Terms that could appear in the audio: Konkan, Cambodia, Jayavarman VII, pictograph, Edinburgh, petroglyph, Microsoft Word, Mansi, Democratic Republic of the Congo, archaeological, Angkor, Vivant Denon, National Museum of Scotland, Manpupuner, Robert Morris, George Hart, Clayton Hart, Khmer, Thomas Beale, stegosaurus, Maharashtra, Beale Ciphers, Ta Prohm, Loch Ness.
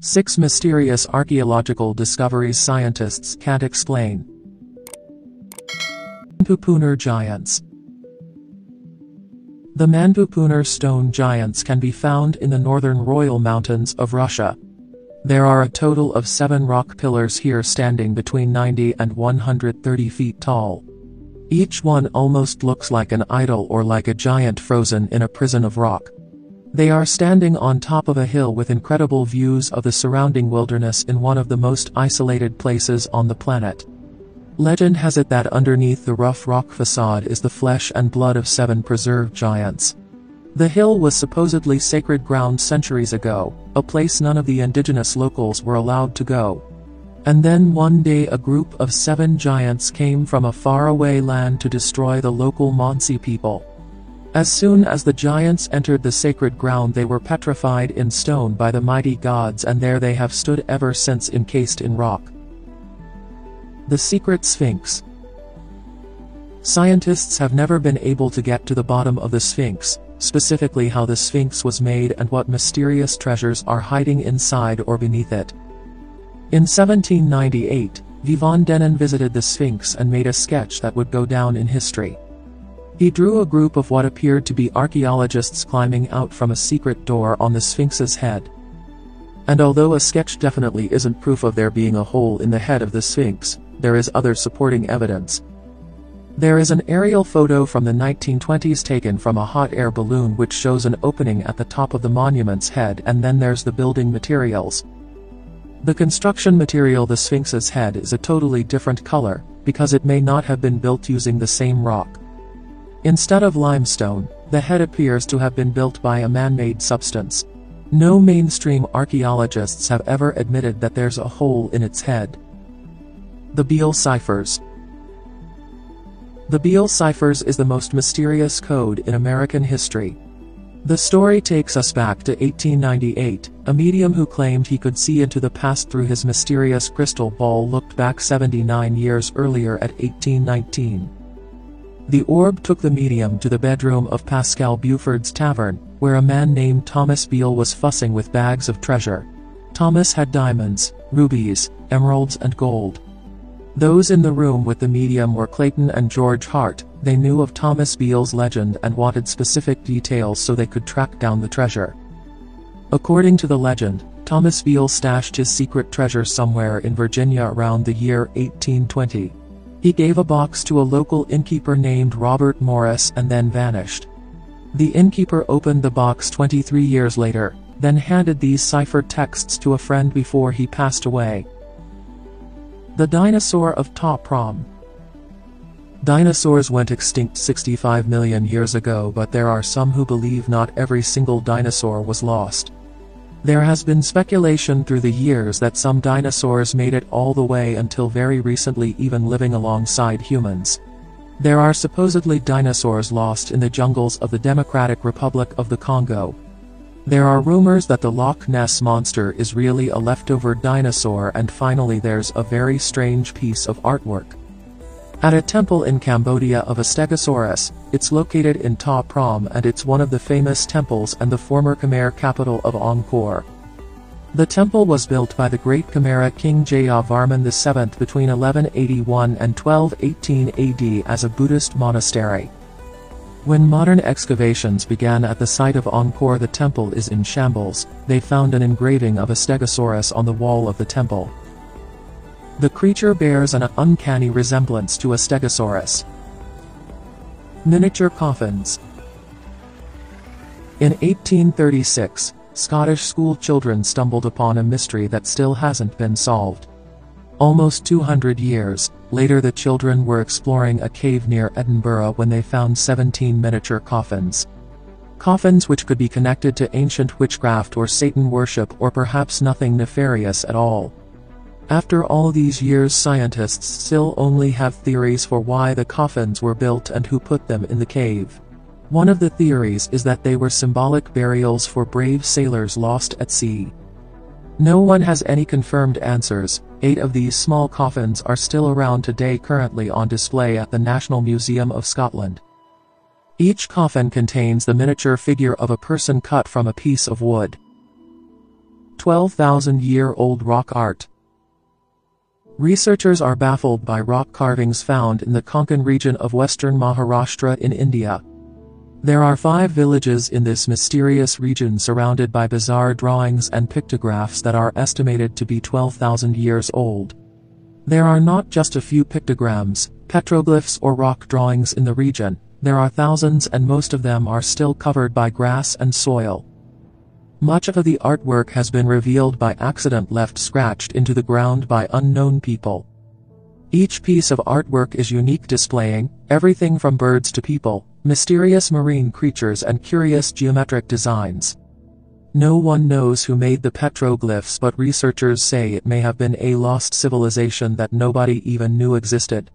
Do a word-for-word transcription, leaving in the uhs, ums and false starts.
Six mysterious archaeological discoveries scientists can't explain. Manpupuner giants. The Manpupuner stone giants can be found in the northern Royal Mountains of Russia. There are a total of seven rock pillars here standing between ninety and one hundred thirty feet tall. Each one almost looks like an idol or like a giant frozen in a prison of rock. They are standing on top of a hill with incredible views of the surrounding wilderness in one of the most isolated places on the planet. Legend has it that underneath the rough rock facade is the flesh and blood of seven preserved giants. The hill was supposedly sacred ground centuries ago, a place none of the indigenous locals were allowed to go. And then one day a group of seven giants came from a faraway land to destroy the local Mansi people. As soon as the giants entered the sacred ground, they were petrified in stone by the mighty gods, and there they have stood ever since, encased in rock. The Secret Sphinx. Scientists have never been able to get to the bottom of the Sphinx, specifically how the Sphinx was made and what mysterious treasures are hiding inside or beneath it. In seventeen ninety-eight, Vivant Denon visited the Sphinx and made a sketch that would go down in history. He drew a group of what appeared to be archaeologists climbing out from a secret door on the Sphinx's head. And although a sketch definitely isn't proof of there being a hole in the head of the Sphinx, there is other supporting evidence. There is an aerial photo from the nineteen twenties taken from a hot air balloon which shows an opening at the top of the monument's head, and then there's the building materials. The construction material the Sphinx's head is a totally different color, because it may not have been built using the same rock. Instead of limestone, the head appears to have been built by a man-made substance. No mainstream archaeologists have ever admitted that there's a hole in its head. The Beale Ciphers. The Beale Ciphers is the most mysterious code in American history. The story takes us back to eighteen ninety-eight, a medium who claimed he could see into the past through his mysterious crystal ball looked back seventy-nine years earlier at eighteen nineteen. The orb took the medium to the bedroom of Pascal Buford's tavern, where a man named Thomas Beale was fussing with bags of treasure. Thomas had diamonds, rubies, emeralds and gold. Those in the room with the medium were Clayton and George Hart. They knew of Thomas Beale's legend and wanted specific details so they could track down the treasure. According to the legend, Thomas Beale stashed his secret treasure somewhere in Virginia around the year eighteen twenty. He gave a box to a local innkeeper named Robert Morris and then vanished. The innkeeper opened the box twenty-three years later, then handed these cipher texts to a friend before he passed away. The Dinosaur of Ta Prohm. Dinosaurs went extinct sixty-five million years ago, but there are some who believe not every single dinosaur was lost. There has been speculation through the years that some dinosaurs made it all the way until very recently, even living alongside humans. There are supposedly dinosaurs lost in the jungles of the Democratic Republic of the Congo. There are rumors that the Loch Ness monster is really a leftover dinosaur, and finally there's a very strange piece of artwork. At a temple in Cambodia of a stegosaurus. It's located in Ta Prohm and it's one of the famous temples and the former Khmer capital of Angkor. The temple was built by the great Khmer king Jayavarman the seventh between eleven eighty-one and twelve eighteen A D as a Buddhist monastery. When modern excavations began at the site of Angkor, the temple is in shambles. They found an engraving of a stegosaurus on the wall of the temple. The creature bears an uncanny resemblance to a stegosaurus. Miniature coffins. In eighteen thirty-six, Scottish school children stumbled upon a mystery that still hasn't been solved. Almost two hundred years later, the children were exploring a cave near Edinburgh when they found seventeen miniature coffins. Coffins which could be connected to ancient witchcraft or Satan worship, or perhaps nothing nefarious at all. After all these years, scientists still only have theories for why the coffins were built and who put them in the cave. One of the theories is that they were symbolic burials for brave sailors lost at sea. No one has any confirmed answers. Eight of these small coffins are still around today, currently on display at the National Museum of Scotland. Each coffin contains the miniature figure of a person cut from a piece of wood. twelve thousand year old rock art. Researchers are baffled by rock carvings found in the Konkan region of western Maharashtra in India. There are five villages in this mysterious region surrounded by bizarre drawings and pictographs that are estimated to be twelve thousand years old. There are not just a few pictograms, petroglyphs or rock drawings in the region, there are thousands and most of them are still covered by grass and soil. Much of the artwork has been revealed by accident, left scratched into the ground by unknown people. Each piece of artwork is unique, displaying everything from birds to people, mysterious marine creatures and curious geometric designs. No one knows who made the petroglyphs, but researchers say it may have been a lost civilization that nobody even knew existed.